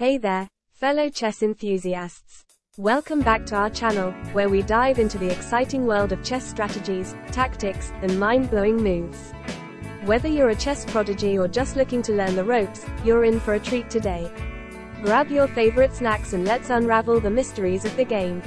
Hey there, fellow chess enthusiasts. Welcome back to our channel, where we dive into the exciting world of chess strategies, tactics, and mind-blowing moves. Whether you're a chess prodigy or just looking to learn the ropes, you're in for a treat today. Grab your favorite snacks and let's unravel the mysteries of the game.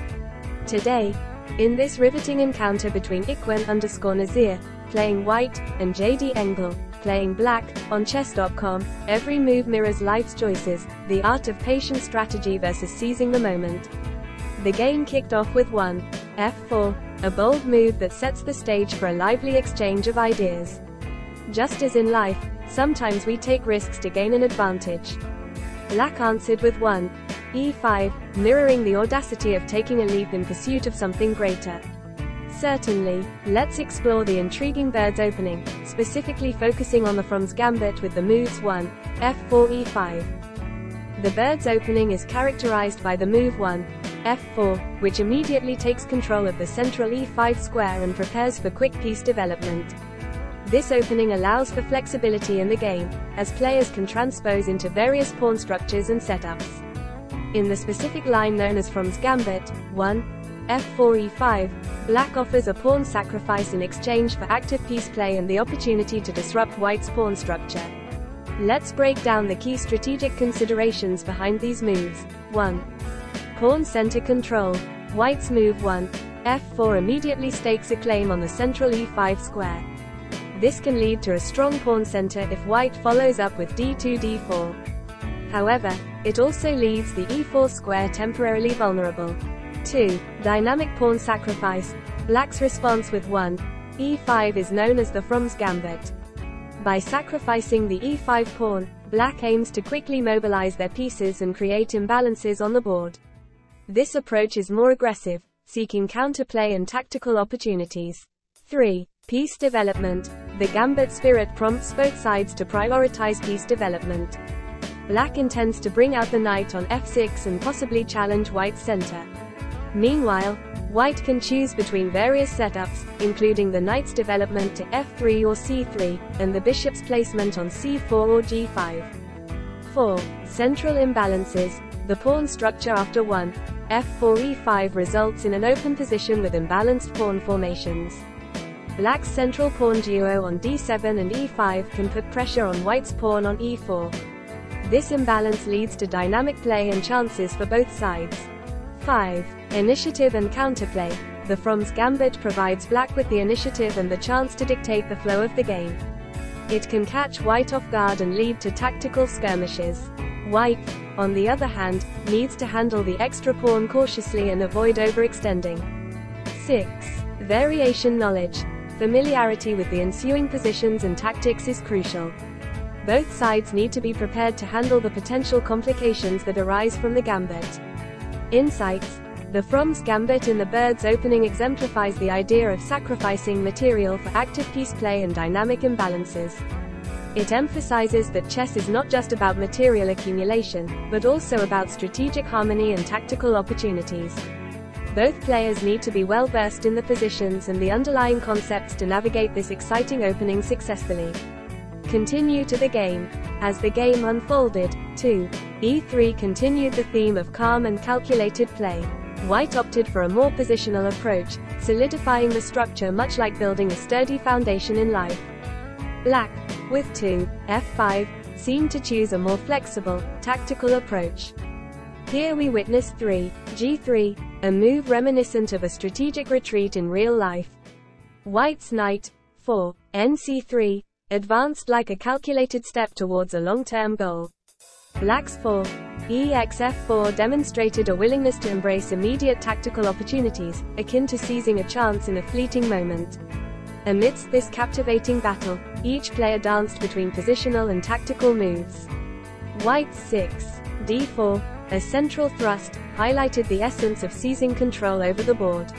Today, in this riveting encounter between Ikwen_Nazir, playing white, and JD Engel, playing black, on chess.com, every move mirrors life's choices, the art of patient strategy versus seizing the moment. The game kicked off with one f4, a bold move that sets the stage for a lively exchange of ideas. Just as in life, sometimes we take risks to gain an advantage. Black answered with one e5, mirroring the audacity of taking a leap in pursuit of something greater. Certainly, let's explore the intriguing Bird's Opening, specifically focusing on the From's Gambit with the moves 1, f4 e5. The Bird's Opening is characterized by the move 1, f4, which immediately takes control of the central e5 square and prepares for quick piece development. This opening allows for flexibility in the game, as players can transpose into various pawn structures and setups. In the specific line known as From's Gambit, 1, f4 e5, black offers a pawn sacrifice in exchange for active piece play and the opportunity to disrupt white's pawn structure. Let's break down the key strategic considerations behind these moves. 1. Pawn center control. White's move 1, f4 immediately stakes a claim on the central e5 square. This can lead to a strong pawn center if white follows up with d2 d4. However, it also leaves the e4 square temporarily vulnerable. 2. Dynamic pawn sacrifice. Black's response with 1, e5 is known as the From's Gambit. By sacrificing the e5 pawn, black aims to quickly mobilize their pieces and create imbalances on the board. This approach is more aggressive, seeking counterplay and tactical opportunities. 3. Piece development. The gambit spirit prompts both sides to prioritize piece development. Black intends to bring out the knight on f6 and possibly challenge white's center. Meanwhile, white can choose between various setups, including the knight's development to f3 or c3, and the bishop's placement on c4 or g5. 4. Central imbalances. The pawn structure after 1, f4 e5 results in an open position with imbalanced pawn formations. Black's central pawn duo on d7 and e5 can put pressure on white's pawn on e4. This imbalance leads to dynamic play and chances for both sides. 5. Initiative and counterplay. The From's Gambit provides black with the initiative and the chance to dictate the flow of the game. It can catch white off guard and lead to tactical skirmishes. White, on the other hand, needs to handle the extra pawn cautiously and avoid overextending. 6. Variation knowledge. Familiarity with the ensuing positions and tactics is crucial. Both sides need to be prepared to handle the potential complications that arise from the gambit. Insights. The From's Gambit in the Bird's Opening exemplifies the idea of sacrificing material for active piece play and dynamic imbalances. It emphasizes that chess is not just about material accumulation, but also about strategic harmony and tactical opportunities. Both players need to be well versed in the positions and the underlying concepts to navigate this exciting opening successfully. Continue to the game. As the game unfolded, 2. E3 continued the theme of calm and calculated play. White opted for a more positional approach, solidifying the structure much like building a sturdy foundation in life. Black, with 2, f5, seemed to choose a more flexible, tactical approach. Here we witness 3, g3, a move reminiscent of a strategic retreat in real life. White's knight, 4, nc3, advanced like a calculated step towards a long-term goal. Black's 4, exf4 demonstrated a willingness to embrace immediate tactical opportunities, akin to seizing a chance in a fleeting moment. Amidst this captivating battle, each player danced between positional and tactical moves. White's 6, d4, a central thrust, highlighted the essence of seizing control over the board.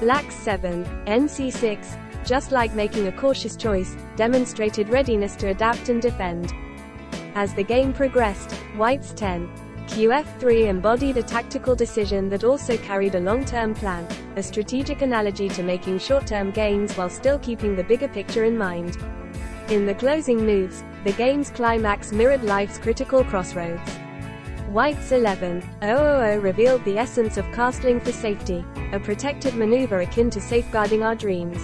Black's 7, nc6, just like making a cautious choice, demonstrated readiness to adapt and defend. As the game progressed, White's 10, qf3 embodied a tactical decision that also carried a long-term plan, a strategic analogy to making short-term gains while still keeping the bigger picture in mind. In the closing moves, the game's climax mirrored life's critical crossroads. White's 11,000 revealed the essence of castling for safety, a protected maneuver akin to safeguarding our dreams.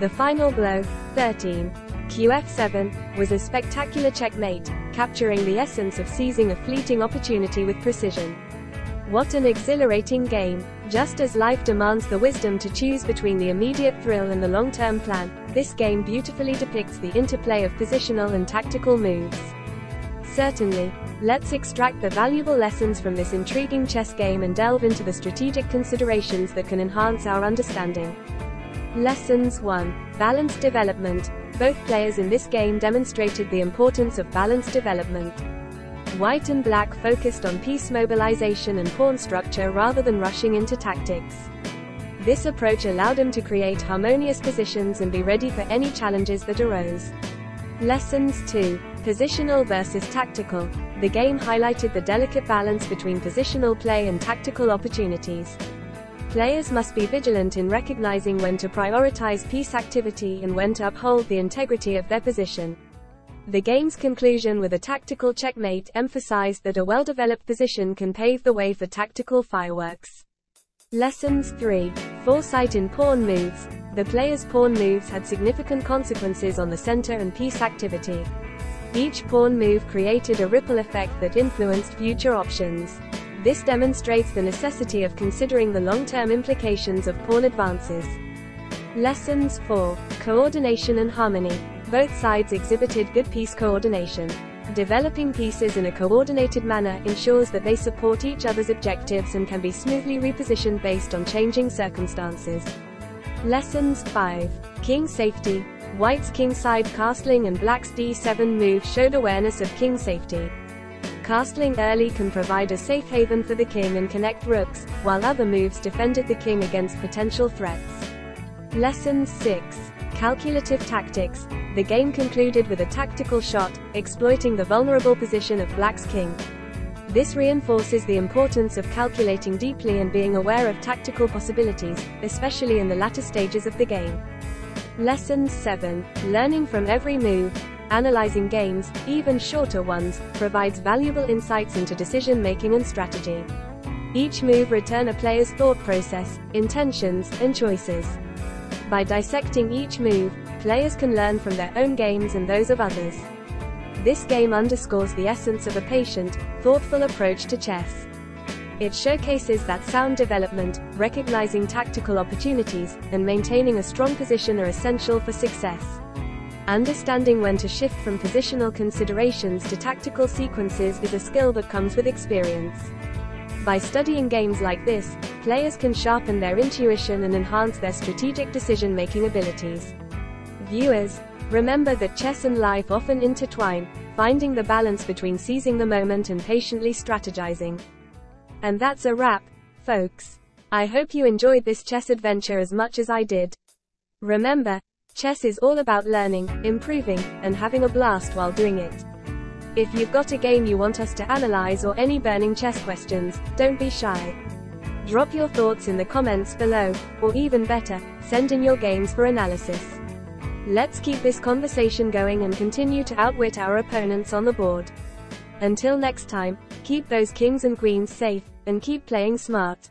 The final blow, 13,000 Qf7, was a spectacular checkmate, capturing the essence of seizing a fleeting opportunity with precision. What an exhilarating game! Just as life demands the wisdom to choose between the immediate thrill and the long-term plan, this game beautifully depicts the interplay of positional and tactical moves. Certainly, let's extract the valuable lessons from this intriguing chess game and delve into the strategic considerations that can enhance our understanding. Lessons 1. Balanced development. Both players in this game demonstrated the importance of balanced development. White and black focused on piece mobilization and pawn structure rather than rushing into tactics. This approach allowed them to create harmonious positions and be ready for any challenges that arose. Lessons 2. Positional versus tactical. The game highlighted the delicate balance between positional play and tactical opportunities. Players must be vigilant in recognizing when to prioritize piece activity and when to uphold the integrity of their position. The game's conclusion with a tactical checkmate emphasized that a well-developed position can pave the way for tactical fireworks. Lessons 3. Foresight in pawn moves. The players' pawn moves had significant consequences on the center and piece activity. Each pawn move created a ripple effect that influenced future options. This demonstrates the necessity of considering the long-term implications of pawn advances. Lessons 4. Coordination and harmony. Both sides exhibited good piece coordination. Developing pieces in a coordinated manner ensures that they support each other's objectives and can be smoothly repositioned based on changing circumstances. Lessons 5. King safety. White's kingside castling and black's d7 move showed awareness of king safety. Castling early can provide a safe haven for the king and connect rooks, while other moves defended the king against potential threats. Lessons 6. Calculative tactics. The game concluded with a tactical shot, exploiting the vulnerable position of black's king. This reinforces the importance of calculating deeply and being aware of tactical possibilities, especially in the latter stages of the game. Lessons 7. Learning from every move. Analyzing games, even shorter ones, provides valuable insights into decision-making and strategy. Each move returns a player's thought process, intentions, and choices. By dissecting each move, players can learn from their own games and those of others. This game underscores the essence of a patient, thoughtful approach to chess. It showcases that sound development, recognizing tactical opportunities, and maintaining a strong position are essential for success. Understanding when to shift from positional considerations to tactical sequences is a skill that comes with experience. By studying games like this, players can sharpen their intuition and enhance their strategic decision-making abilities. Viewers, remember that chess and life often intertwine, finding the balance between seizing the moment and patiently strategizing. And that's a wrap, folks. I hope you enjoyed this chess adventure as much as I did. Remember, chess is all about learning, improving, and having a blast while doing it. If you've got a game you want us to analyze or any burning chess questions, don't be shy. Drop your thoughts in the comments below, or even better, send in your games for analysis. Let's keep this conversation going and continue to outwit our opponents on the board. Until next time, keep those kings and queens safe, and keep playing smart.